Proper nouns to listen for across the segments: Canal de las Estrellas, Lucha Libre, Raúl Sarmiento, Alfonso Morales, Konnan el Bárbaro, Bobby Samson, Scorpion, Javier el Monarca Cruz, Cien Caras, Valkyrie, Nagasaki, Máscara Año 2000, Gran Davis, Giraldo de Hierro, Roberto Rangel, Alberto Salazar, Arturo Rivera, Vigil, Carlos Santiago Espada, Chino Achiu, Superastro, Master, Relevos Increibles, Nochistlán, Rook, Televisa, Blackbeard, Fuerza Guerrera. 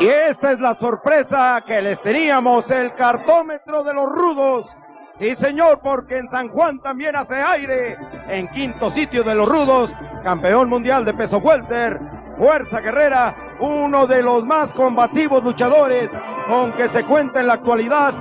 Y esta es la sorpresa que les teníamos, el cartómetro de los rudos. Sí, señor, porque en San Juan también hace aire. En quinto sitio de los rudos, campeón mundial de peso welter, Fuerza Guerrera, uno de los más combativos luchadores con que se cuenta en la actualidad,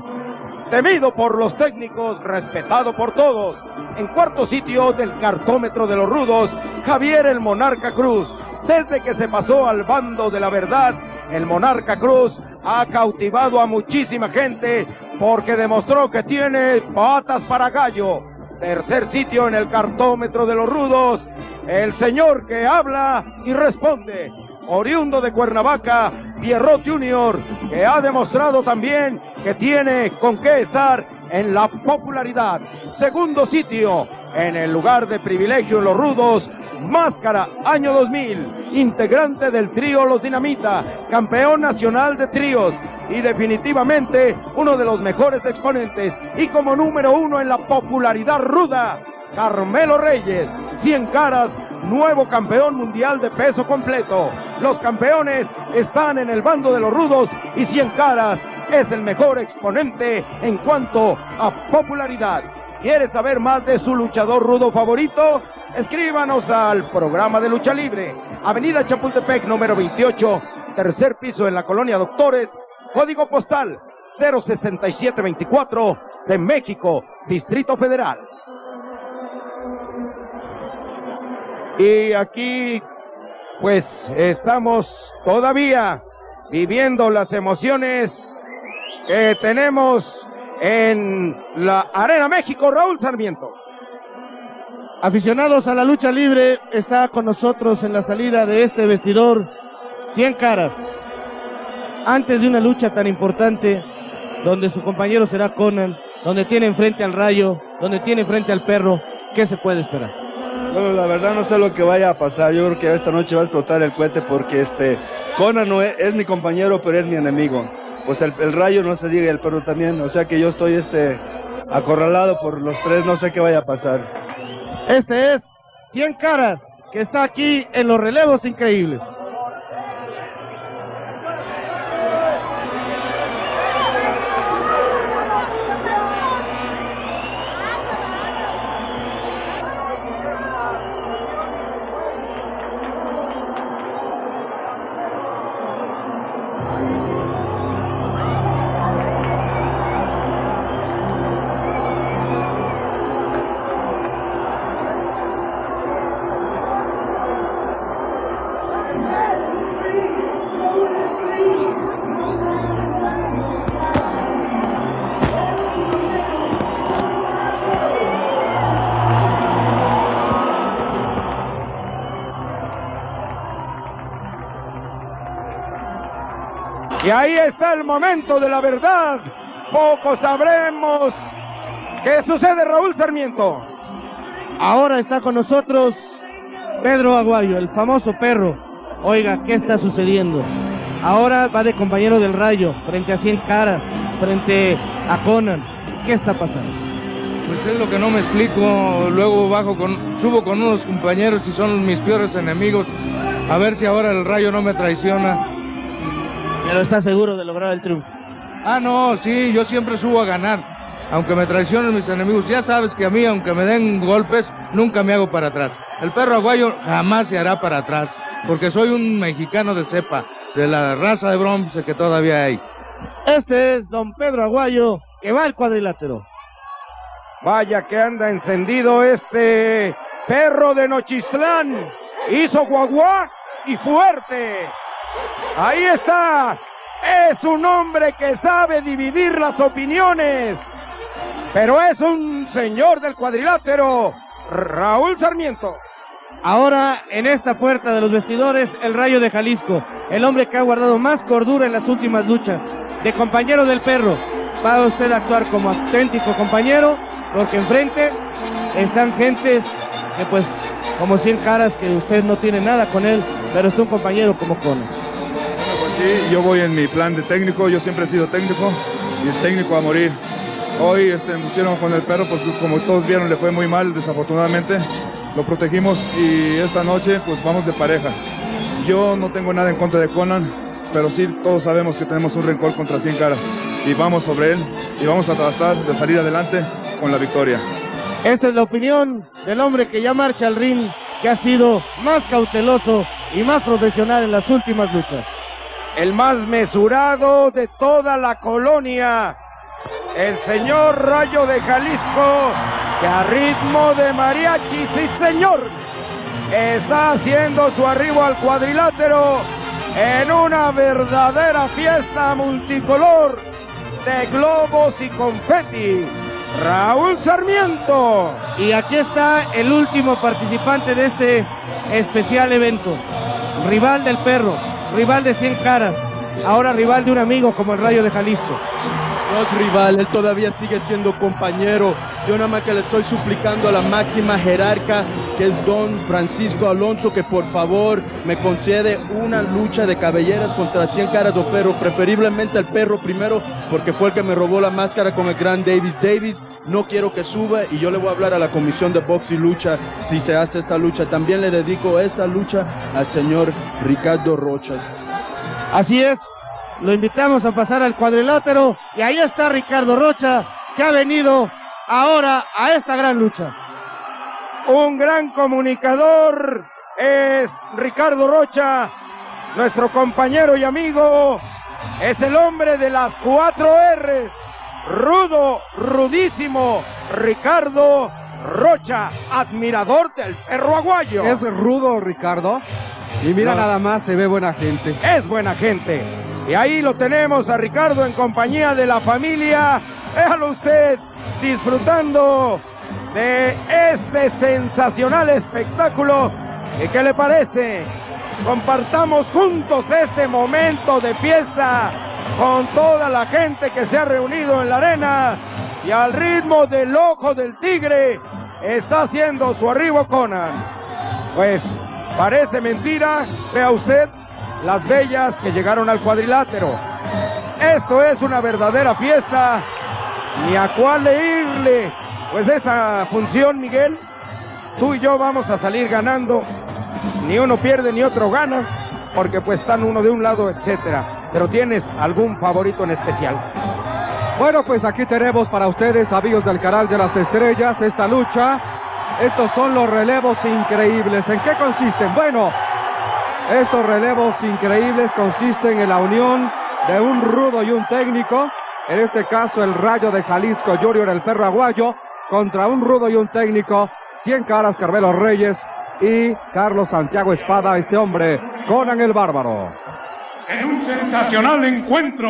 temido por los técnicos, respetado por todos. En cuarto sitio del cartómetro de los rudos, Javier el Monarca Cruz. Desde que se pasó al bando de la verdad, el Monarca Cruz ha cautivado a muchísima gente porque demostró que tiene patas para gallo. Tercer sitio en el cartómetro de los rudos, el señor que habla y responde, oriundo de Cuernavaca, Perro Junior, que ha demostrado también que tiene con qué estar en la popularidad. Segundo sitio en el lugar de privilegio en los rudos, Máscara Año 2000, integrante del trío Los Dinamita, campeón nacional de tríos y definitivamente uno de los mejores exponentes, y como número uno en la popularidad ruda, Carmelo Reyes, 100 caras, nuevo campeón mundial de peso completo. Los campeones están en el bando de los rudos y 100 caras es el mejor exponente en cuanto a popularidad. ¿Quieres saber más de su luchador rudo favorito? Escríbanos al programa de Lucha Libre, Avenida Chapultepec, número 28, tercer piso en la Colonia Doctores, código postal 06724 de México, Distrito Federal. Y aquí, pues, estamos todavía viviendo las emociones que tenemos en la Arena México, Raúl Sarmiento. Aficionados a la lucha libre, está con nosotros en la salida de este vestidor 100 caras. Antes de una lucha tan importante, donde su compañero será Konnan, donde tiene enfrente al Rayo, donde tiene enfrente al Perro, ¿qué se puede esperar? Bueno, la verdad no sé lo que vaya a pasar. Yo creo que esta noche va a explotar el cohete porque Konnan no es mi compañero, pero es mi enemigo. Pues el Rayo no se diga, el Perro también, o sea que yo estoy acorralado por los tres, no sé qué vaya a pasar. Este es 100 caras, que está aquí en los Relevos Increibles. Y ahí está el momento de la verdad. Poco sabremos qué sucede, Raúl Sarmiento. Ahora está con nosotros Perro Aguayo, el famoso Perro. Oiga, ¿qué está sucediendo? Ahora va de compañero del Rayo, frente a 100 caras, frente a Konnan. ¿Qué está pasando? Pues es lo que no me explico. Luego subo con unos compañeros y son mis peores enemigos. A ver si ahora el Rayo no me traiciona. Pero está seguro de lograr el triunfo. Ah, no, sí, yo siempre subo a ganar. Aunque me traicionen mis enemigos, ya sabes que a mí, aunque me den golpes, nunca me hago para atrás. El Perro Aguayo jamás se hará para atrás, porque soy un mexicano de cepa, de la raza de bronce que todavía hay. Este es don Perro Aguayo, que va al cuadrilátero. Vaya que anda encendido este Perro de Nochistlán. Hizo guaguá y fuerte. Ahí está, es un hombre que sabe dividir las opiniones, pero es un señor del cuadrilátero, Raúl Sarmiento. Ahora, en esta puerta de los vestidores, el Rayo de Jalisco, el hombre que ha guardado más cordura en las últimas luchas, de compañero del Perro. Va usted a actuar como auténtico compañero, porque enfrente están gentes que, pues, como 100 caras, que usted no tiene nada con él. pero es un compañero como Konnan. Bueno, pues aquí yo voy en mi plan de técnico, yo siempre he sido técnico, y el técnico a morir. Hoy lucharon con el perro, pues como todos vieron, le fue muy mal, desafortunadamente. Lo protegimos y esta noche pues vamos de pareja. Yo no tengo nada en contra de Konnan, pero sí todos sabemos que tenemos un rencor contra 100 caras. Y vamos sobre él y vamos a tratar de salir adelante con la victoria. Esta es la opinión del hombre que ya marcha al ring, que ha sido más cauteloso y más profesional en las últimas luchas. El más mesurado de toda la colonia, el señor Rayo de Jalisco, que a ritmo de mariachi, sí señor, está haciendo su arribo al cuadrilátero en una verdadera fiesta multicolor de globos y confeti. Raúl Sarmiento. Y aquí está el último participante de este especial evento, rival del perro, rival de 100 caras, ahora rival de un amigo como el Rayo de Jalisco. No es rival, él todavía sigue siendo compañero. Yo nada más que le estoy suplicando a la máxima jerarca, que es don Francisco Alonso, que por favor me concede una lucha de cabelleras contra 100 caras o perro, preferiblemente el perro primero, porque fue el que me robó la máscara con el gran Davis. Davis, no quiero que suba, y yo le voy a hablar a la comisión de box y lucha si se hace esta lucha. También le dedico esta lucha al señor Ricardo Rocha. Así es. Lo invitamos a pasar al cuadrilátero y ahí está Ricardo Rocha, que ha venido ahora a esta gran lucha. Un gran comunicador es Ricardo Rocha, nuestro compañero y amigo. Es el hombre de las 4 R's, rudo, rudísimo, Ricardo Rocha, admirador del Perro Aguayo. Es rudo, Ricardo, y mira nada más, se ve buena gente. Es buena gente. Y ahí lo tenemos a Ricardo en compañía de la familia. Déjalo usted disfrutando de este sensacional espectáculo. ¿Y qué le parece? Compartamos juntos este momento de fiesta con toda la gente que se ha reunido en la arena. Y al ritmo del ojo del tigre está haciendo su arribo Konnan. Pues parece mentira, vea usted las bellas que llegaron al cuadrilátero. Esto es una verdadera fiesta, ni a cuál le irle. Pues esta función, Miguel, tú y yo vamos a salir ganando. Ni uno pierde ni otro gana, porque pues están uno de un lado, etcétera. Pero ¿tienes algún favorito en especial? Bueno, pues aquí tenemos para ustedes, amigos del Canal de las Estrellas, esta lucha. Estos son los relevos increíbles. ¿En qué consisten? Bueno, estos relevos increíbles consisten en la unión de un rudo y un técnico, en este caso el Rayo de Jalisco Junior, el Perro Aguayo, contra un rudo y un técnico, 100 caras, Carmelo Reyes y Carlos Santiago Espada, este hombre, Konnan el Bárbaro. En un sensacional encuentro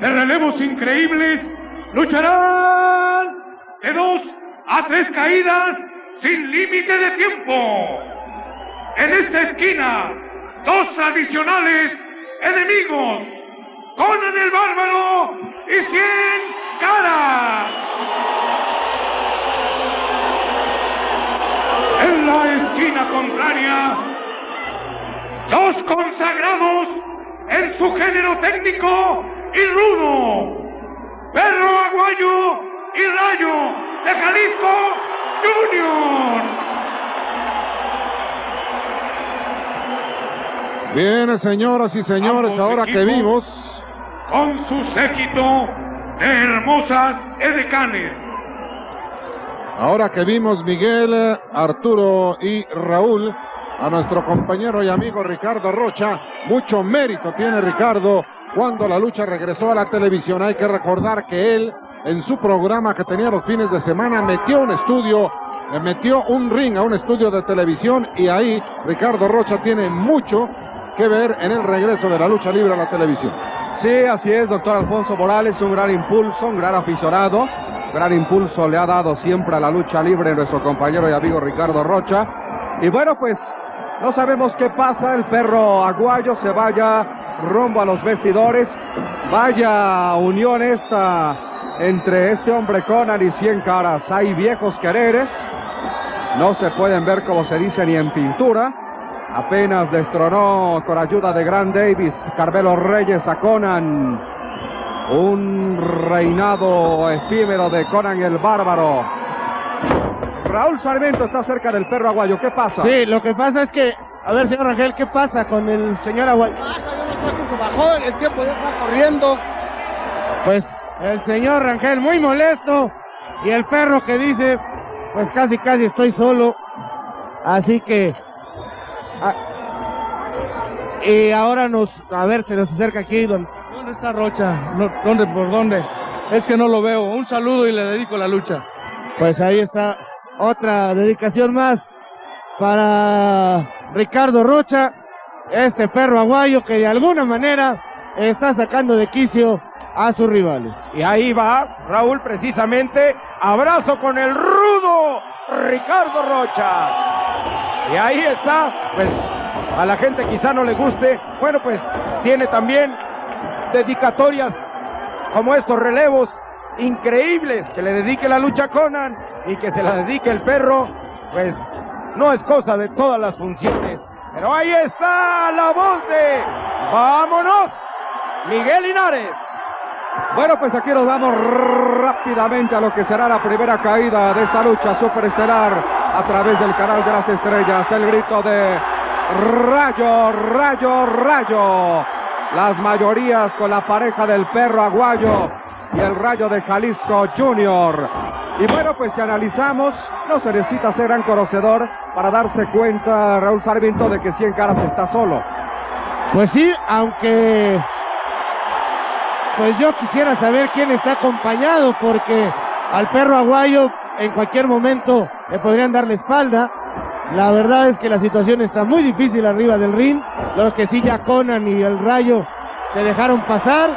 de relevos increíbles, lucharán de 2 a 3 caídas sin límite de tiempo. En esta esquina, 2 tradicionales enemigos, Konnan el Bárbaro y 100 caras. En la esquina contraria, 2 consagrados en su género técnico y rudo, Perro Aguayo y Rayo de Jalisco Junior. Bien, señoras y señores, ahora que vimos con su séquito de hermosas edecanes. Ahora que vimos, Miguel, Arturo y Raúl, a nuestro compañero y amigo Ricardo Rocha. Mucho mérito tiene Ricardo cuando la lucha regresó a la televisión. Hay que recordar que él, en su programa que tenía los fines de semana, metió un estudio, metió un ring a un estudio de televisión, y ahí Ricardo Rocha tiene mucho que ver en el regreso de la lucha libre a la televisión. Sí, así es, doctor Alfonso Morales, un gran impulso, un gran aficionado, gran impulso le ha dado siempre a la lucha libre nuestro compañero y amigo Ricardo Rocha. Y bueno, pues no sabemos qué pasa, el Perro Aguayo se vaya rumbo a los vestidores. Vaya unión esta entre este hombre Konnan y 100 caras. Hay viejos quereres, no se pueden ver, como se dice, ni en pintura. Apenas destronó con ayuda de Gran Davis, Carmelo Reyes a Konnan. Un reinado efímero de Konnan el Bárbaro. Raúl Sarmiento está cerca del Perro Aguayo. ¿Qué pasa? Sí, lo que pasa es que... A ver, señor Rangel, ¿qué pasa con el señor Aguayo? Ah, no sé que se bajó, el tiempo ya está corriendo. Pues el señor Rangel muy molesto. Y el perro que dice, pues casi casi estoy solo. Así que... y ahora nos... A ver, se nos acerca aquí don... ¿Dónde está Rocha? ¿Dónde? ¿Por dónde? Es que no lo veo. Un saludo y le dedico la lucha. Pues ahí está otra dedicación más para Ricardo Rocha, este Perro Aguayo que de alguna manera está sacando de quicio a sus rivales. Y ahí va Raúl precisamente, abrazo con el rudo Ricardo Rocha. Y ahí está, pues a la gente quizá no le guste, bueno pues tiene también dedicatorias como estos relevos increíbles, que le dedique la lucha a Konnan y que se la dedique el perro, pues no es cosa de todas las funciones. Pero ahí está la voz de ¡vámonos! Miguel Linares. Bueno, pues aquí nos vamos rápidamente a lo que será la primera caída de esta lucha superestelar a través del Canal de las Estrellas. El grito de Rayo, Rayo, Rayo. Las mayorías con la pareja del Perro Aguayo y el Rayo de Jalisco Junior. Y bueno, pues si analizamos, no se necesita ser gran conocedor para darse cuenta, Raúl Sarmiento, de que 100 caras está solo. Pues sí, aunque... Pues yo quisiera saber quién está acompañado, porque al Perro Aguayo en cualquier momento le podrían dar la espalda. La verdad es que la situación está muy difícil arriba del ring. Los que sí, ya Konnan y el Rayo se dejaron pasar.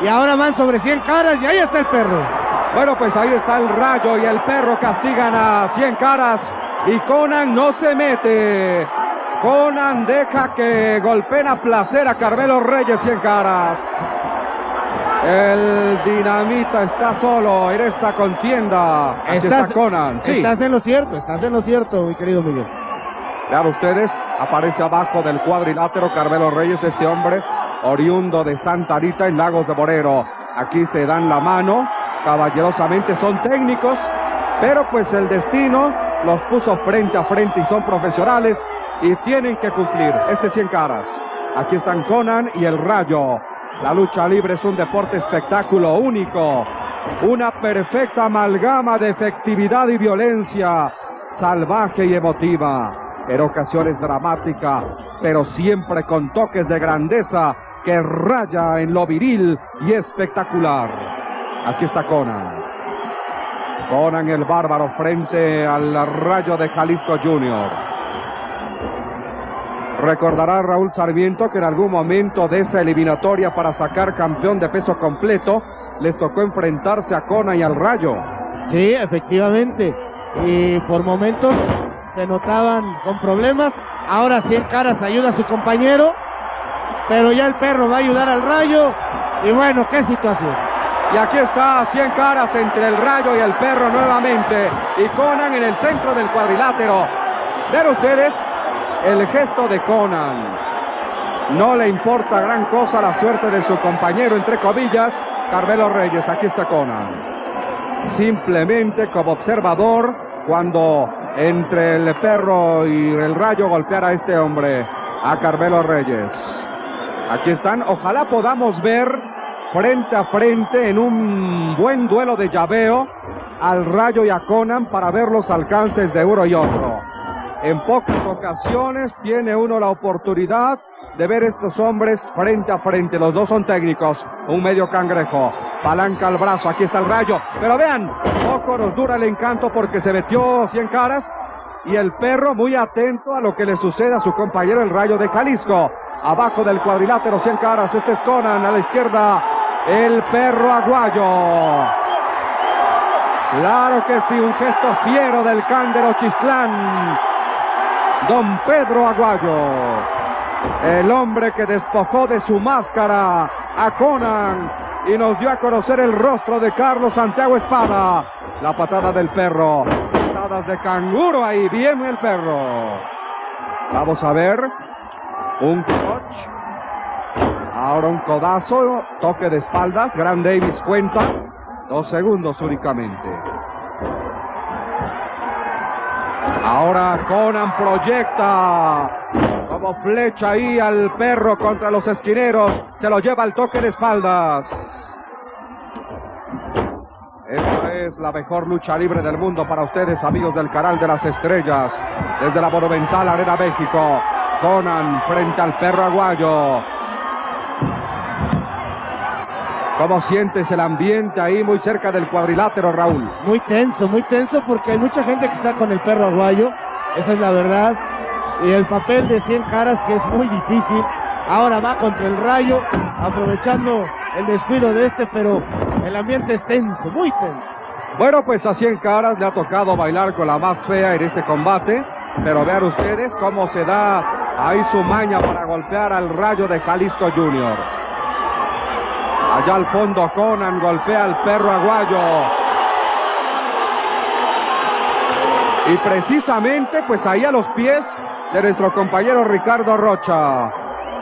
Y ahora van sobre 100 caras y ahí está el perro. Bueno, pues ahí está el Rayo y el perro castigan a 100 caras. Y Konnan no se mete. Konnan deja que golpeen a placer a Carmelo Reyes 100 caras. El Dinamita está solo en esta contienda. Está Konnan. Sí. Estás en lo cierto, mi querido Miguel. Claro, ustedes, aparece abajo del cuadrilátero Carmelo Reyes, este hombre oriundo de Santa Anita en Lagos de Moreno. Aquí se dan la mano caballerosamente, son técnicos, pero pues el destino los puso frente a frente y son profesionales y tienen que cumplir. 100 caras, aquí están Konnan y el Rayo. La lucha libre es un deporte espectáculo único, una perfecta amalgama de efectividad y violencia, salvaje y emotiva, en ocasiones dramática, pero siempre con toques de grandeza que raya en lo viril y espectacular. Aquí está Konnan. Konnan el Bárbaro frente al Rayo de Jalisco Junior. Recordará Raúl Sarmiento que en algún momento de esa eliminatoria para sacar campeón de peso completo les tocó enfrentarse a Konnan y al Rayo. Sí, efectivamente. Y por momentos se notaban con problemas. Ahora 100 caras ayuda a su compañero, pero ya el perro va a ayudar al Rayo. Y bueno, qué situación. Y aquí está 100 caras entre el Rayo y el perro nuevamente. Y Konnan en el centro del cuadrilátero. Vean ustedes el gesto de Konnan. No le importa gran cosa la suerte de su compañero, entre comillas, Carmelo Reyes. Aquí está Konnan. Simplemente como observador, cuando... entre el perro y el Rayo golpear a este hombre, a Carmelo Reyes. Aquí están, ojalá podamos ver frente a frente en un buen duelo de llaveo al Rayo y a Konnan para ver los alcances de uno y otro. En pocas ocasiones tiene uno la oportunidad de ver estos hombres frente a frente. Los dos son técnicos, un medio cangrejo. Palanca al brazo, aquí está el Rayo, pero vean, poco nos dura el encanto porque se metió 100 caras y el perro muy atento a lo que le sucede a su compañero el Rayo de Jalisco. Abajo del cuadrilátero 100 caras, este es Konnan, a la izquierda el Perro Aguayo. Claro que sí, un gesto fiero del Cándero Chistlán, don Pedro Aguayo, el hombre que despojó de su máscara a Konnan y nos dio a conocer el rostro de Carlos Santiago Espada. La patada del perro, patadas de canguro ahí, bien el perro. Vamos a ver. Un clutch. Ahora un codazo. Toque de espaldas. Gran Davis cuenta. 2 segundos únicamente. Ahora Konnan proyecta como flecha ahí al perro contra los esquineros. Se lo lleva al toque de espaldas. Esta es la mejor lucha libre del mundo para ustedes, amigos del Canal de las Estrellas. Desde la monumental Arena México, Konnan frente al Perro Aguayo. ¿Cómo sientes el ambiente ahí muy cerca del cuadrilátero, Raúl? Muy tenso porque hay mucha gente que está con el Perro Aguayo. Esa es la verdad. Y el papel de 100 caras que es muy difícil. Ahora va contra el Rayo, aprovechando el descuido de este, pero el ambiente es tenso, muy tenso. Bueno, pues a 100 caras le ha tocado bailar con la más fea en este combate, pero vean ustedes cómo se da ahí su maña para golpear al Rayo de Jalisco Junior. Allá al fondo Konnan golpea al Perro Aguayo. Y precisamente pues ahí a los pies de nuestro compañero Ricardo Rocha,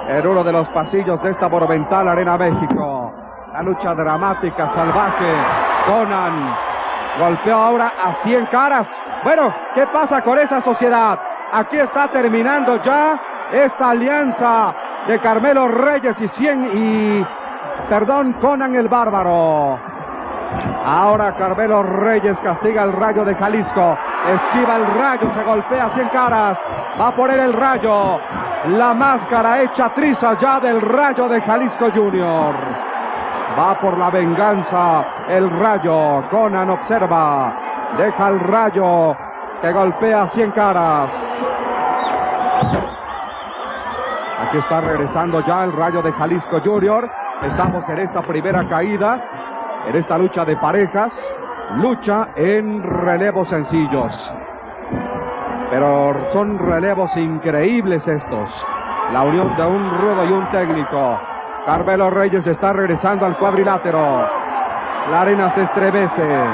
en uno de los pasillos de esta monumental Arena México. La lucha dramática, salvaje. Konnan golpeó ahora a 100 caras. Bueno, ¿qué pasa con esa sociedad? Aquí está terminando ya esta alianza de Carmelo Reyes y Konnan el Bárbaro. Ahora Carmelo Reyes castiga al Rayo de Jalisco. Esquiva el Rayo, se golpea 100 caras. Va a poner el Rayo. La máscara hecha trizas ya del Rayo de Jalisco Junior. Va por la venganza el Rayo. Konnan observa. Deja al Rayo que golpea 100 caras. Aquí está regresando ya el Rayo de Jalisco Junior. Estamos en esta primera caída, en esta lucha de parejas, lucha en relevos sencillos. Pero son relevos increíbles estos. La unión de un rudo y un técnico. Carmelo Reyes está regresando al cuadrilátero. La arena se estremece.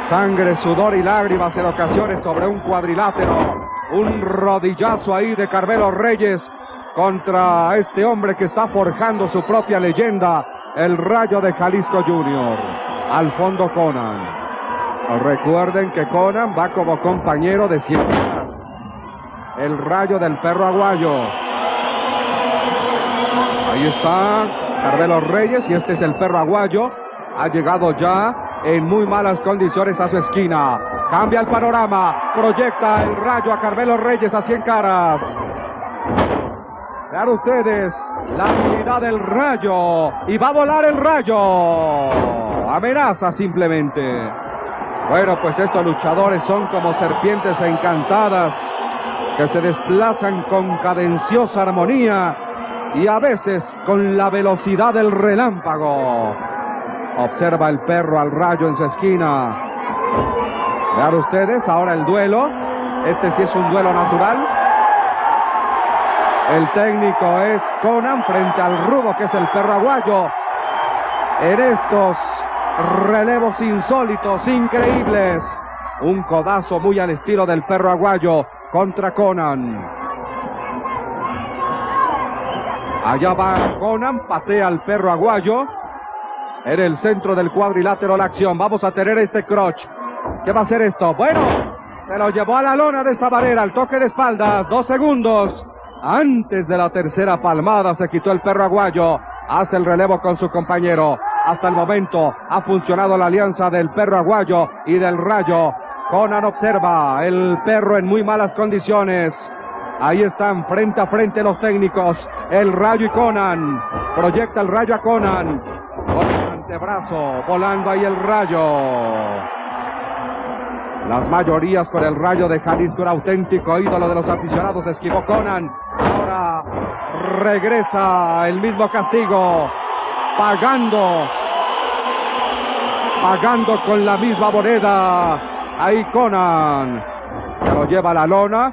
Sangre, sudor y lágrimas en ocasiones sobre un cuadrilátero. Un rodillazo ahí de Carmelo Reyes contra este hombre que está forjando su propia leyenda, el Rayo de Jalisco Junior. Al fondo Konnan. Recuerden que Konnan va como compañero de 100 caras. El Rayo del Perro Aguayo. Ahí está Carmelo Reyes y este es el Perro Aguayo. Ha llegado ya en muy malas condiciones a su esquina. Cambia el panorama, proyecta el Rayo a Carmelo Reyes a 100 caras. Vean ustedes la habilidad del Rayo. Y va a volar el Rayo. Amenaza simplemente. Bueno, pues estos luchadores son como serpientes encantadas que se desplazan con cadenciosa armonía y a veces con la velocidad del relámpago. Observa el Perro al Rayo en su esquina. Vean ustedes, ahora el duelo. Este sí es un duelo natural. El técnico es Konnan frente al rudo que es el Perro Aguayo. En estos relevos insólitos, increíbles. Un codazo muy al estilo del Perro Aguayo contra Konnan. Allá va Konnan, patea al Perro Aguayo. En el centro del cuadrilátero la acción. Vamos a tener este crotch. ¿Qué va a hacer esto? Bueno, se lo llevó a la lona de esta manera, al toque de espaldas, 2 segundos. Antes de la tercera palmada se quitó el Perro Aguayo, hace el relevo con su compañero. Hasta el momento ha funcionado la alianza del Perro Aguayo y del Rayo. Konnan observa, el perro en muy malas condiciones. Ahí están frente a frente los técnicos, el Rayo y Konnan. Proyecta el Rayo a Konnan. Con el antebrazo, volando ahí el Rayo. Las mayorías con el Rayo de Jalisco, un auténtico ídolo de los aficionados. Esquivó Konnan. Ahora regresa el mismo castigo. Pagando. Pagando con la misma moneda. Ahí Konnan. Se lo lleva a la lona.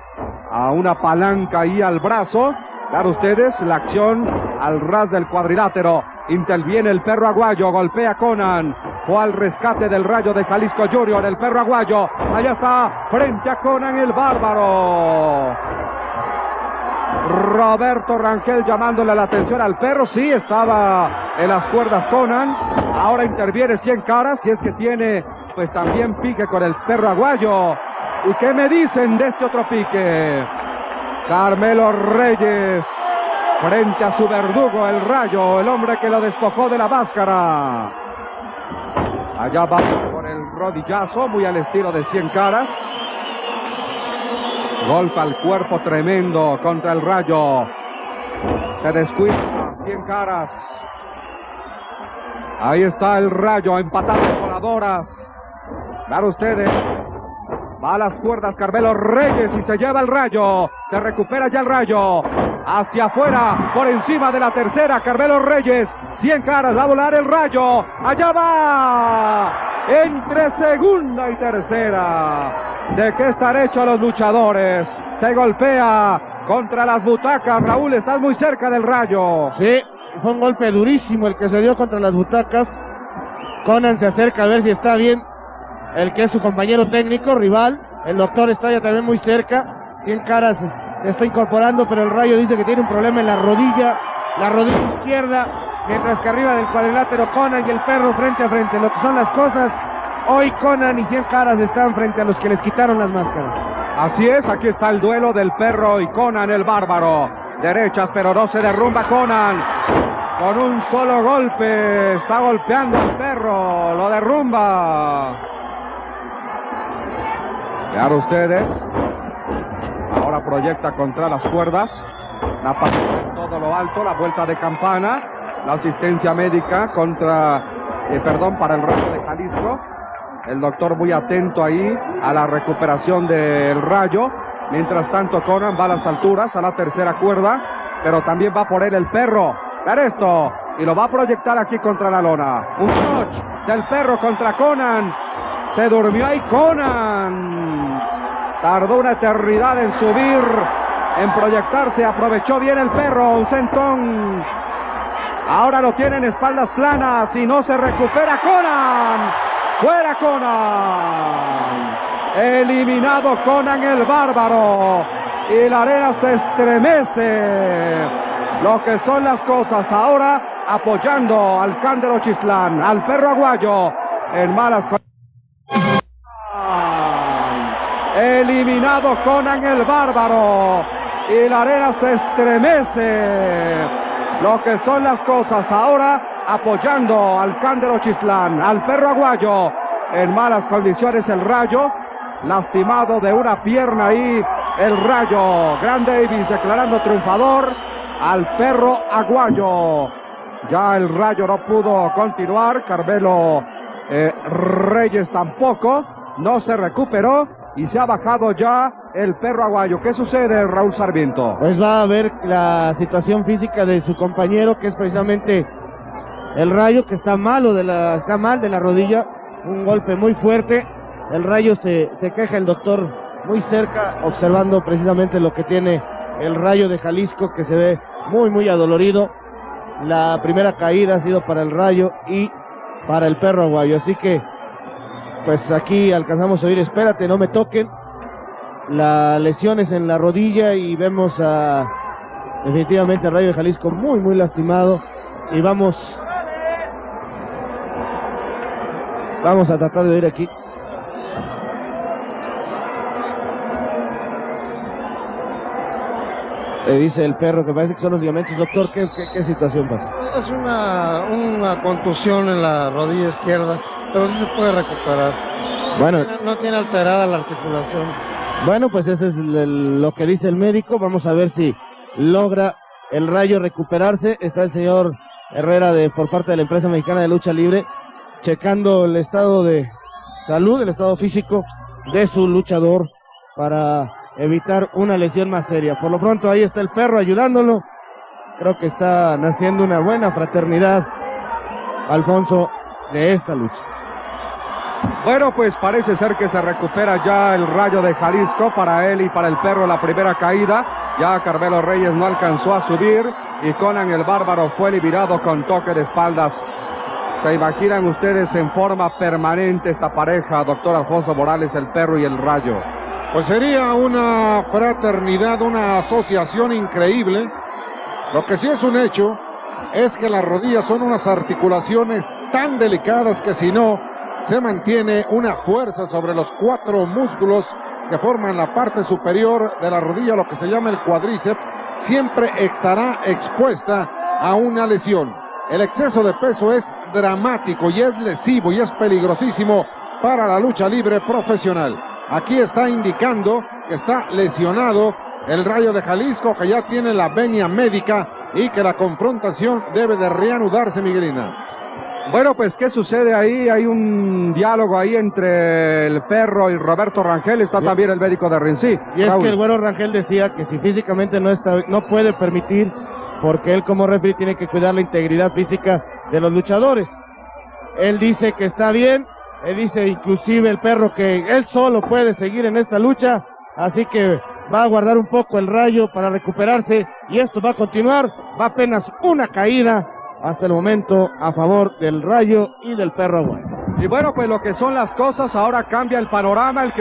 A una palanca ahí al brazo. Claro ustedes, la acción al ras del cuadrilátero. Interviene el Perro Aguayo. Golpea Konnan. Fue al rescate del Rayo de Jalisco Junior, el Perro Aguayo. Allá está, frente a Konnan el Bárbaro. Roberto Rangel llamándole la atención al Perro. Sí, estaba en las cuerdas Konnan. Ahora interviene Cien Caras, si es que tiene pues también pique con el Perro Aguayo. ¿Y qué me dicen de este otro pique? Carmelo Reyes frente a su verdugo, el Rayo, el hombre que lo despojó de la máscara. Allá va por el rodillazo, muy al estilo de Cien Caras. Golpe al cuerpo tremendo contra el Rayo. Se descuida Cien Caras. Ahí está el Rayo empatando voladoras. Claro ustedes. Va a las cuerdas Carmelo Reyes y se lleva el Rayo. Se recupera ya el Rayo. Hacia afuera, por encima de la tercera, Carmelo Reyes. Cien Caras, va a volar el Rayo. Allá va. Entre segunda y tercera. ¿De qué están hechos los luchadores? Se golpea contra las butacas. Raúl, estás muy cerca del Rayo. Sí, fue un golpe durísimo el que se dio contra las butacas. Konnan se acerca a ver si está bien. El que es su compañero técnico, rival, el doctor está ya también muy cerca. Cien Caras se está incorporando, pero el Rayo dice que tiene un problema en la rodilla izquierda, mientras que arriba del cuadrilátero Konnan y el Perro frente a frente. Lo que son las cosas, hoy Konnan y Cien Caras están frente a los que les quitaron las máscaras. Así es, aquí está el duelo del Perro y Konnan el Bárbaro. Derechas, pero no se derrumba Konnan. Con un solo golpe está golpeando al Perro, lo derrumba. Vean ustedes, ahora proyecta contra las cuerdas, la patada en todo lo alto, la vuelta de campana, la asistencia médica contra, para el Rayo de Jalisco. El doctor muy atento ahí a la recuperación del Rayo. Mientras tanto Konnan va a las alturas, a la tercera cuerda, pero también va por él el Perro. Vean esto, y lo va a proyectar aquí contra la lona. Un touch del Perro contra Konnan. Se durmió ahí Konnan. Tardó una eternidad en subir, en proyectarse. Aprovechó bien el Perro, un sentón. Ahora lo tienen espaldas planas y no se recupera Konnan. ¡Fuera Konnan! Eliminado Konnan el Bárbaro. Y la arena se estremece. Lo que son las cosas ahora, apoyando al Cándero Chislán, al Perro Aguayo, en malas condiciones. Eliminado Konnan el Bárbaro y la arena se estremece. Lo que son las cosas ahora, apoyando al Cándero Chislán, al Perro Aguayo. En malas condiciones el Rayo, lastimado de una pierna ahí el Rayo. Gran Davis declarando triunfador al Perro Aguayo. Ya el Rayo no pudo continuar, Carmelo Reyes tampoco, no se recuperó y se ha bajado ya el Perro Aguayo. ¿Qué sucede, Raúl Sarmiento? Pues va a ver la situación física de su compañero, que es precisamente el Rayo, que está malo de la, está mal de la rodilla, un golpe muy fuerte. El Rayo se queja, el doctor muy cerca, observando precisamente lo que tiene el Rayo de Jalisco, que se ve muy muy adolorido. La primera caída ha sido para el Rayo y para el Perro Aguayo, así que pues aquí alcanzamos a oír, espérate, no me toquen. Las lesiones en la rodilla y vemos a definitivamente el Rayo de Jalisco muy muy lastimado. Y vamos a tratar de oír aquí. Le dice el Perro que parece que son los ligamentos. Doctor, ¿qué situación pasa? Es una contusión en la rodilla izquierda, pero sí se puede recuperar. Bueno, no tiene alterada la articulación. Bueno, pues eso es lo que dice el médico. Vamos a ver si logra el Rayo recuperarse. Está el señor Herrera por parte de la empresa mexicana de lucha libre, checando el estado de salud, el estado físico de su luchador, para evitar una lesión más seria. Por lo pronto ahí está el Perro ayudándolo. Creo que está naciendo una buena fraternidad, Alfonso, de esta lucha. Bueno, pues parece ser que se recupera ya el Rayo de Jalisco. Para él y para el Perro la primera caída. Ya Carmelo Reyes no alcanzó a subir y Konnan el Bárbaro fue liberado con toque de espaldas ¿Se imaginan ustedes en forma permanente esta pareja, doctor Alfonso Morales, el Perro y el Rayo? Pues sería una fraternidad, una asociación increíble. Lo que sí es un hecho es que las rodillas son unas articulaciones tan delicadas que si no se mantiene una fuerza sobre los cuatro músculos que forman la parte superior de la rodilla, lo que se llama el cuádriceps, siempre estará expuesta a una lesión. El exceso de peso es dramático y es lesivo y es peligrosísimo para la lucha libre profesional. Aquí está indicando que está lesionado el Rayo de Jalisco, que ya tiene la venia médica y que la confrontación debe de reanudarse, Miguelina. Bueno, pues ¿qué sucede ahí? Hay un diálogo ahí entre el Perro y Roberto Rangel, está bien. También el médico de Rincón. Y Raúl. Es que el güero Rangel decía que si físicamente no está, no puede permitir, porque él como referee tiene que cuidar la integridad física de los luchadores. Él dice que está bien, él dice inclusive el Perro que él solo puede seguir en esta lucha, así que va a guardar un poco el Rayo para recuperarse y esto va a continuar. Va apenas una caída hasta el momento a favor del Rayo y del Perro Aguayo. Y bueno, pues lo que son las cosas, ahora cambia el panorama. El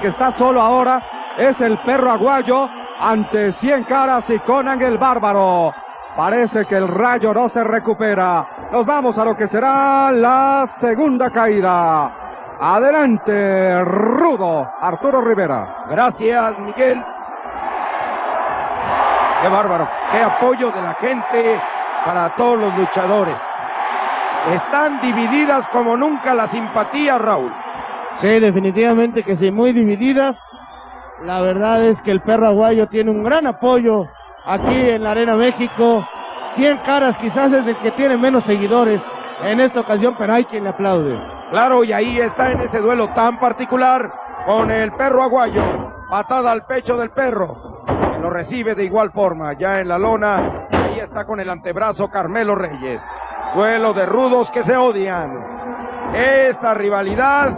que está solo ahora es el Perro Aguayo ante Cien Caras y Konnan el Bárbaro. Parece que el Rayo no se recupera. Nos vamos a lo que será la segunda caída. Adelante, Rudo, Arturo Rivera. Gracias, Miguel. Qué bárbaro, qué apoyo de la gente para todos los luchadores. Están divididas como nunca las simpatías, Raúl. Sí, definitivamente que sí, muy divididas. La verdad es que el Perro Aguayo tiene un gran apoyo aquí en la Arena México. Cien Caras quizás es el que tiene menos seguidores en esta ocasión, pero hay quien le aplaude. Claro, y ahí está en ese duelo tan particular con el Perro Aguayo. Patada al pecho del Perro. Lo recibe de igual forma, ya en la lona. Ahí está con el antebrazo Carmelo Reyes. Duelo de rudos que se odian. Esta rivalidad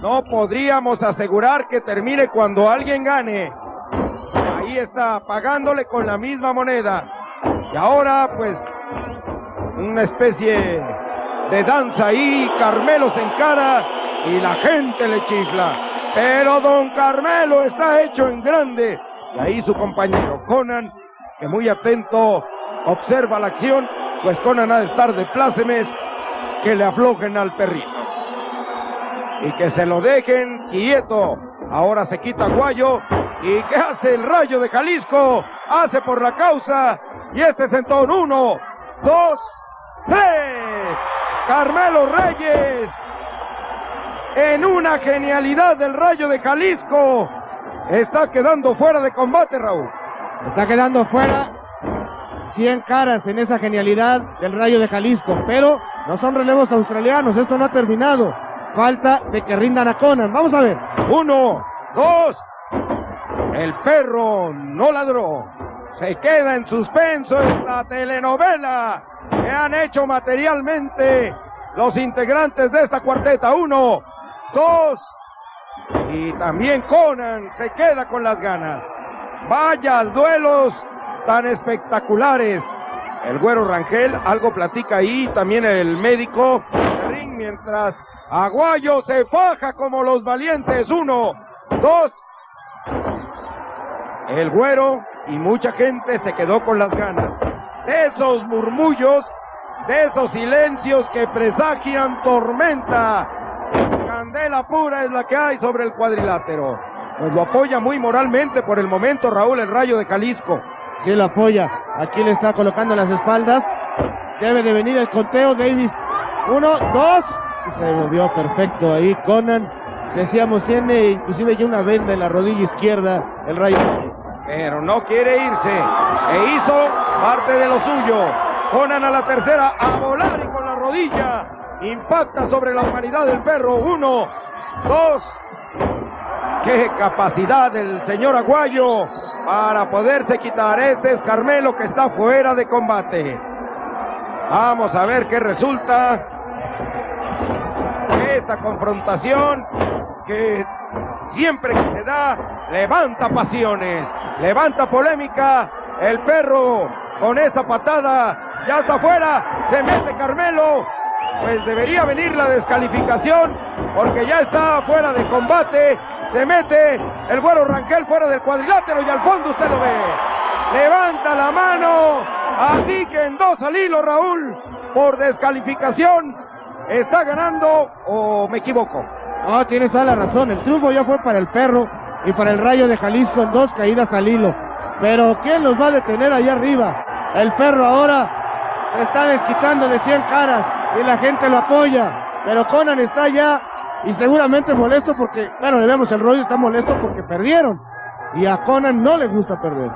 no podríamos asegurar que termine cuando alguien gane. Ahí está, pagándole con la misma moneda. Y ahora, pues, una especie de danza ahí, Carmelo se encara y la gente le chifla, pero don Carmelo está hecho en grande, y ahí su compañero Konnan, que muy atento observa la acción, pues Konnan ha de estar de plácemes que le aflojen al perrito y que se lo dejen quieto. Ahora se quita Aguayo, y ¿qué hace el Rayo de Jalisco? Hace por la causa, y este sentón, 1, 2, 3, Carmelo Reyes, en una genialidad del Rayo de Jalisco, está quedando fuera de combate, Raúl. Está quedando fuera Cien Caras en esa genialidad del Rayo de Jalisco, pero no son relevos australianos, esto no ha terminado. Falta de que rindan a Konnan, vamos a ver. 1, 2, el Perro no ladró, se queda en suspenso esta telenovela. ¿Qué han hecho materialmente los integrantes de esta cuarteta? 1, 2, y también Konnan se queda con las ganas. Vaya duelos tan espectaculares. El güero Rangel algo platica ahí, también el médico de ring, mientras Aguayo se faja como los valientes. 1, 2, el güero y mucha gente se quedó con las ganas. De esos murmullos, de esos silencios que presagian tormenta. Candela pura es la que hay sobre el cuadrilátero. Pues lo apoya muy moralmente por el momento, Raúl, el Rayo de Jalisco. Sí, lo apoya. Aquí le está colocando las espaldas. Debe de venir el conteo, Davis. 1, 2. Se movió perfecto ahí Konnan. Decíamos, tiene inclusive ya una venda en la rodilla izquierda el Rayo. Pero no quiere irse. E hizo parte de lo suyo. Konnan a la tercera, a volar y con la rodilla impacta sobre la humanidad del Perro. 1, 2. Qué capacidad del señor Aguayo para poderse quitar. Este es Carmelo, que está fuera de combate. Vamos a ver qué resulta esta confrontación que siempre que se da levanta pasiones, levanta polémica. El Perro con esta patada, ya está fuera, se mete Carmelo, pues debería venir la descalificación, porque ya está fuera de combate. Se mete el güero Rangel fuera del cuadrilátero y al fondo usted lo ve. Levanta la mano, así que en dos al hilo, Raúl, por descalificación, está ganando, ¿o me equivoco? No, tienes toda la razón, el triunfo ya fue para el Perro y para el Rayo de Jalisco en dos caídas al hilo. Pero ¿quién los va a detener allá arriba? El Perro ahora se está desquitando de 100 caras y la gente lo apoya. Pero Konnan está allá y seguramente molesto porque, claro, le vemos el rollo, está molesto porque perdieron. Y a Konnan no le gusta perder.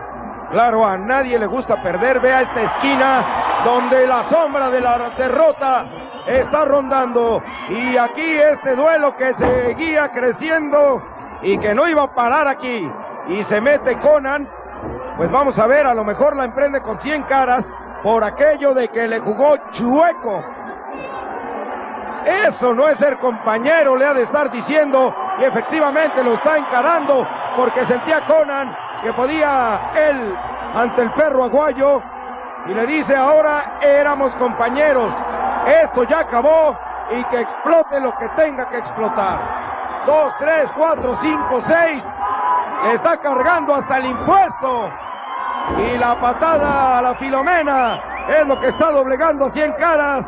Claro, a nadie le gusta perder. Vea esta esquina donde la sombra de la derrota está rondando. Y aquí este duelo que seguía creciendo y que no iba a parar aquí. Y se mete Konnan. Pues vamos a ver, a lo mejor la emprende con 100 caras por aquello de que le jugó chueco. Eso no es ser compañero, le ha de estar diciendo, y efectivamente lo está encarando, porque sentía Konnan que podía él ante el Perro Aguayo, y le dice ahora éramos compañeros, esto ya acabó, y que explote lo que tenga que explotar. 2, 3, 4, 5, 6, le está cargando hasta el impuesto. Y la patada a la Filomena es lo que está doblegando a 100 caras.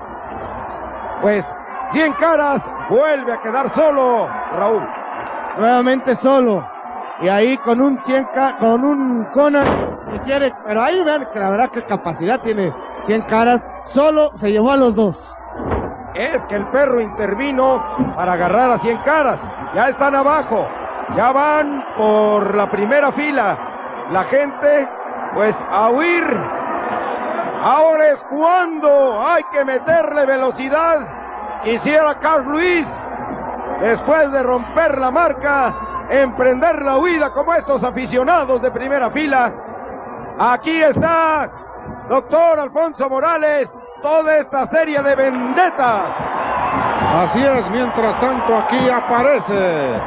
Pues 100 caras vuelve a quedar solo, Raúl. Nuevamente solo. Y ahí con un Konnan que quiere, pero ahí vean que la verdad que capacidad tiene 100 caras. Solo se llevó a los dos. Es que el Perro intervino para agarrar a 100 caras. Ya están abajo. Ya van por la primera fila. La gente, pues, a huir. Ahora es cuando hay que meterle velocidad. Quisiera Carl Luis, después de romper la marca, emprender la huida como estos aficionados de primera fila. Aquí está, doctor Alfonso Morales, toda esta serie de vendetas. Así es, mientras tanto aquí aparece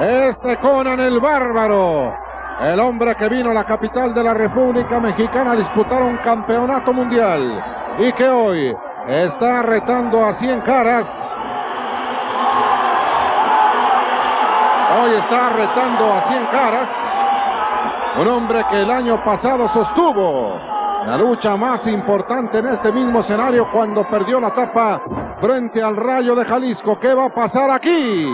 este Konnan el Bárbaro, el hombre que vino a la capital de la República Mexicana a disputar un campeonato mundial y que hoy está retando a 100 caras. Hoy está retando a 100 caras, un hombre que el año pasado sostuvo la lucha más importante en este mismo escenario cuando perdió la tapa frente al Rayo de Jalisco. ¿Qué va a pasar aquí?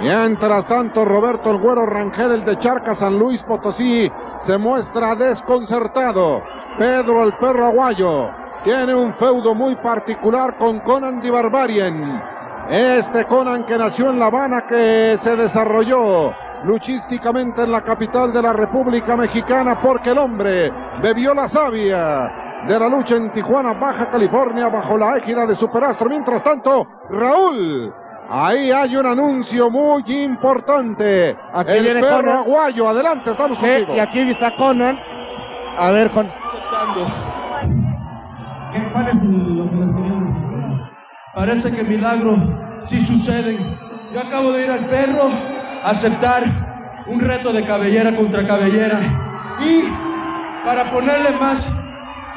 Mientras tanto, Roberto el Güero Rangel, el de Charcas, San Luis Potosí, se muestra desconcertado. Pedro el Perro Aguayo tiene un feudo muy particular con Konnan the Barbarian. Este Konnan que nació en La Habana, que se desarrolló luchísticamente en la capital de la República Mexicana, porque el hombre bebió la savia de la lucha en Tijuana, Baja California, bajo la égida de Superastro. Mientras tanto, Raúl, ahí hay un anuncio muy importante. Aquí el Perro Konnan. Aguayo, adelante, estamos contigo. Y aquí está Konnan. A ver, Konnan. ¿Cuál es lo que les queríamos? Parece que milagros sí suceden. Yo acabo de ir al Perro a aceptar un reto de cabellera contra cabellera. Y para ponerle más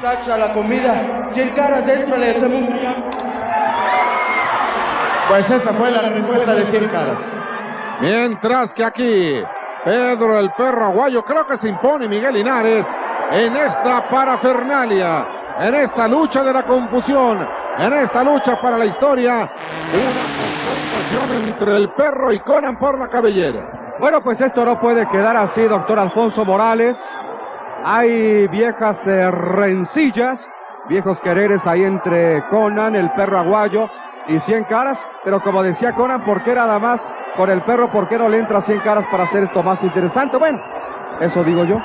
salsa a la comida, 100 caras dentro le hacemos un cambio. Pues esa fue la respuesta de 100 caras. Mientras que aquí, Pedro el Perro Aguayo, creo que se impone Miguel Linares en esta parafernalia, en esta lucha de la confusión, en esta lucha para la historia, una confrontación entre el Perro y Konnan por la cabellera. Bueno, pues esto no puede quedar así, doctor Alfonso Morales. Hay viejas rencillas, viejos quereres ahí entre Konnan, el Perro Aguayo y 100 caras, pero como decía Konnan, ¿por qué nada más con el Perro? ¿Por qué no le entra 100 caras para hacer esto más interesante? Bueno, eso digo yo.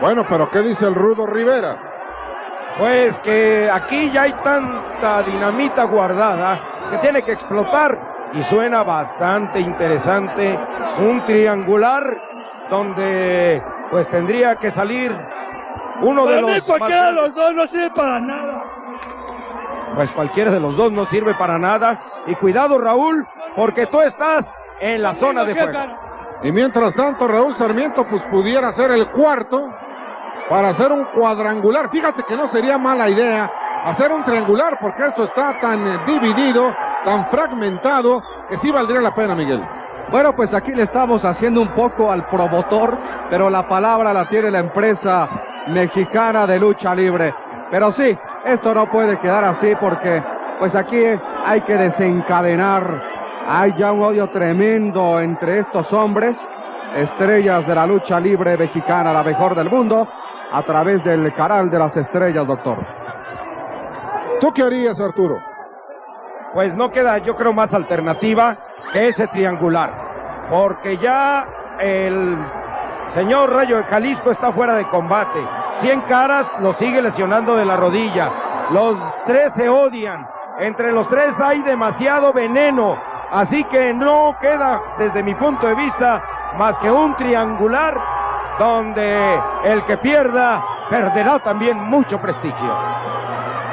Bueno, pero ¿qué dice el Rudo Rivera? Pues que aquí ya hay tanta dinamita guardada que tiene que explotar, y suena bastante interesante un triangular donde pues tendría que salir uno de los... cualquiera de los dos no sirve para nada. Pues cualquiera de los dos no sirve para nada. Y cuidado, Raúl, porque tú estás en la zona de fuego. Y mientras tanto, Raúl Sarmiento pues pudiera ser el cuarto para hacer un cuadrangular. Fíjate que no sería mala idea hacer un triangular, porque esto está tan dividido, tan fragmentado, que sí valdría la pena, Miguel. Bueno, pues aquí le estamos haciendo un poco al promotor, pero la palabra la tiene la empresa mexicana de lucha libre. Pero sí, esto no puede quedar así, porque pues aquí hay que desencadenar. Hay ya un odio tremendo entre estos hombres, estrellas de la lucha libre mexicana, la mejor del mundo, a través del Canal de las Estrellas, doctor. ¿Tú qué harías, Arturo? Pues no queda, yo creo, más alternativa que ese triangular, porque ya el señor Rayo de Jalisco está fuera de combate. 100 caras lo sigue lesionando de la rodilla. Los tres se odian. Entre los tres hay demasiado veneno. Así que no queda, desde mi punto de vista, más que un triangular donde el que pierda perderá también mucho prestigio.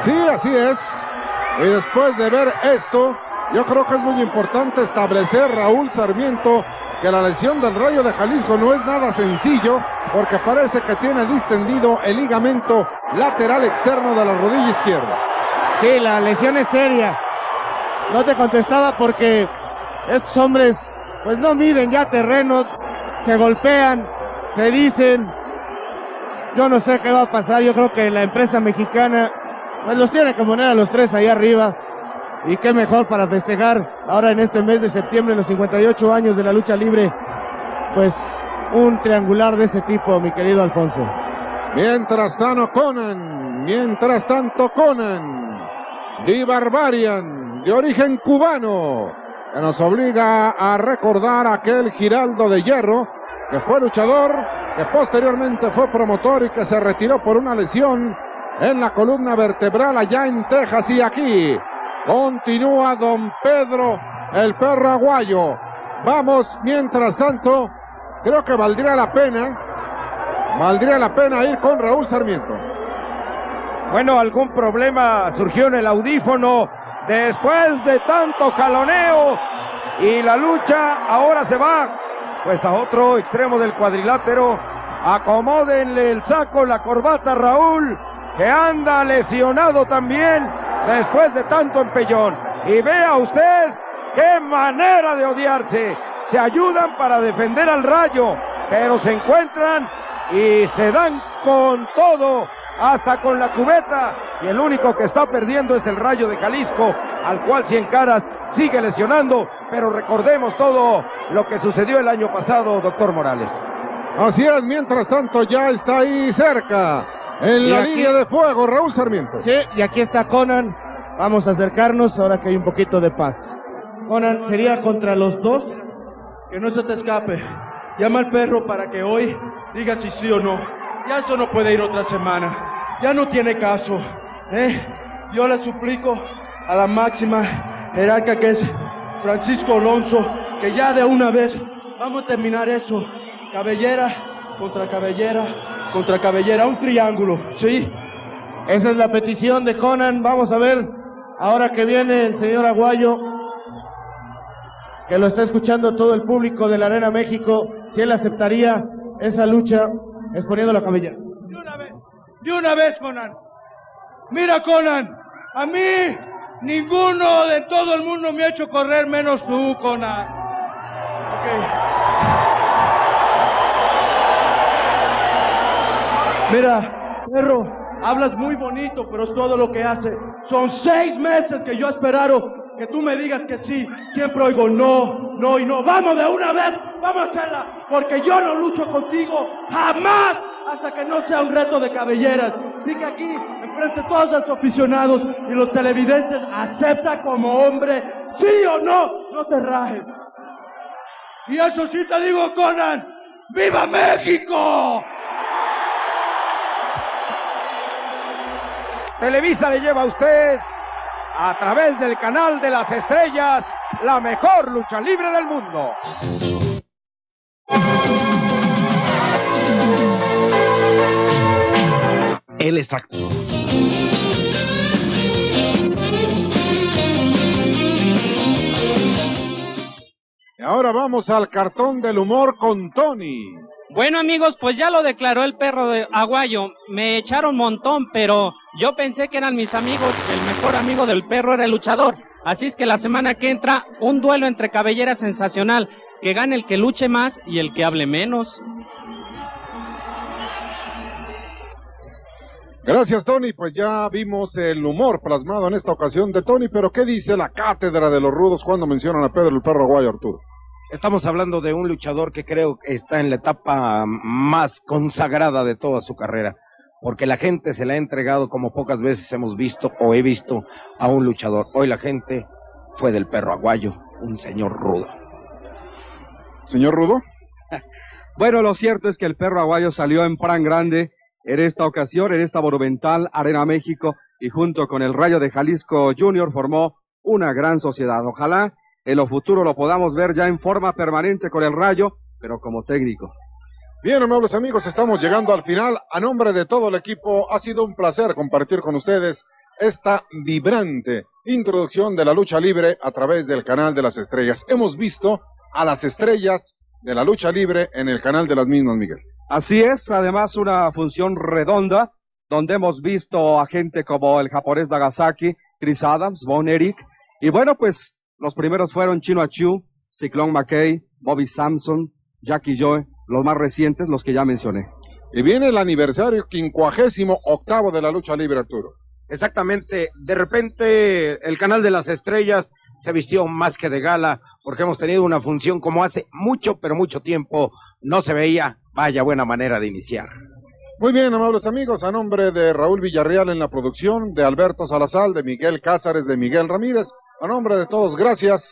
Sí, así es. Y después de ver esto, yo creo que es muy importante establecer, Raúl Sarmiento, que la lesión del Rayo de Jalisco no es nada sencillo, porque parece que tiene distendido el ligamento lateral externo de la rodilla izquierda. Sí, la lesión es seria. No te contestaba porque estos hombres pues no miden ya terrenos, se golpean, se dicen. Yo no sé qué va a pasar. Yo creo que la empresa mexicana pues los tiene que poner a los tres ahí arriba. Y qué mejor para festejar ahora en este mes de septiembre, los 58 años de la lucha libre, pues un triangular de ese tipo, mi querido Alfonso. Mientras tanto Konnan el Bárbaro, de origen cubano, que nos obliga a recordar aquel Giraldo de Hierro, que fue luchador, que posteriormente fue promotor y que se retiró por una lesión en la columna vertebral allá en Texas. Y aquí continúa don Pedro el Perro Aguayo. Vamos, mientras tanto, creo que valdría la pena ir con Raúl Sarmiento. Bueno, algún problema surgió en el audífono después de tanto jaloneo, y la lucha ahora se va pues a otro extremo del cuadrilátero. Acomódenle el saco, la corbata, Raúl, que anda lesionado también después de tanto empellón. Y vea usted qué manera de odiarse. Se ayudan para defender al Rayo, pero se encuentran y se dan con todo, hasta con la cubeta. Y el único que está perdiendo es el Rayo de Jalisco, al cual 100 caras sigue lesionando. Pero recordemos todo lo que sucedió el año pasado, doctor Morales. Así es, mientras tanto ya está ahí cerca, en la línea de fuego, Raúl Sarmiento. Sí, y aquí está Konnan. Vamos a acercarnos ahora que hay un poquito de paz. Konnan, sería contra los dos. Que no se te escape. Llama al perro para que hoy diga si sí o no. Ya esto no puede ir otra semana. Ya no tiene caso. Yo le suplico a la máxima jerarca, que es Francisco Alonso, que ya de una vez vamos a terminar eso. Cabellera contra cabellera. Contra cabellera, un triángulo, ¿sí? Esa es la petición de Konnan. Vamos a ver, ahora que viene el señor Aguayo, que lo está escuchando todo el público de la Arena México, si él aceptaría esa lucha exponiendo la cabellera. De una vez, Konnan. Mira, Konnan, a mí ninguno de todo el mundo me ha hecho correr menos tú, Konnan. Ok. Mira, perro, hablas muy bonito, pero es todo lo que hace. Son 6 meses que yo he esperado que tú me digas que sí. Siempre oigo no, no y no. ¡Vamos de una vez! ¡Vamos a hacerla! Porque yo no lucho contigo jamás hasta que no sea un reto de cabelleras. Así que aquí, enfrente de todos los aficionados y los televidentes, acepta como hombre. ¡Sí o no! ¡No te rajes! Y eso sí te digo, Konnan, ¡viva México! Televisa le lleva a usted, a través del Canal de las Estrellas, la mejor lucha libre del mundo. El extracto. Y ahora vamos al cartón del humor con Tony. Bueno, amigos, pues ya lo declaró el Perro de Aguayo. Me echaron un montón, pero yo pensé que eran mis amigos. El mejor amigo del Perro era el luchador. Así es que la semana que entra, un duelo entre cabelleras sensacional. Que gane el que luche más y el que hable menos. Gracias, Tony. Pues ya vimos el humor plasmado en esta ocasión de Tony, pero ¿qué dice la cátedra de los rudos cuando mencionan a Pedro el Perro Aguayo, Arturo? Estamos hablando de un luchador que creo que está en la etapa más consagrada de toda su carrera, porque la gente se la ha entregado como pocas veces hemos visto o he visto a un luchador. Hoy la gente fue del Perro Aguayo, un señor rudo. ¿Señor rudo? Bueno, lo cierto es que el Perro Aguayo salió en plan grande en esta ocasión, en esta monumental Arena México, y junto con el Rayo de Jalisco Junior formó una gran sociedad. Ojalá en lo futuro lo podamos ver ya en forma permanente con el Rayo, pero como técnico. Bien, amables amigos, estamos llegando al final. A nombre de todo el equipo, ha sido un placer compartir con ustedes esta vibrante introducción de la lucha libre a través del Canal de las Estrellas. Hemos visto a las estrellas de la lucha libre en el canal de las mismas, Miguel. Así es, además una función redonda, donde hemos visto a gente como el japonés Nagasaki, Chris Adams, Von Eric, y bueno, pues los primeros fueron Chino Achiu, Ciclón McKay, Bobby Samson, Jackie Joy, los más recientes, los que ya mencioné. Y viene el aniversario 58º de la lucha libre, Arturo. Exactamente, de repente el Canal de las Estrellas se vistió más que de gala, porque hemos tenido una función como hace mucho, pero mucho tiempo no se veía. Vaya buena manera de iniciar. Muy bien, amables amigos, a nombre de Raúl Villarreal en la producción, de Alberto Salazar, de Miguel Cázares, de Miguel Ramírez, a nombre de todos, gracias.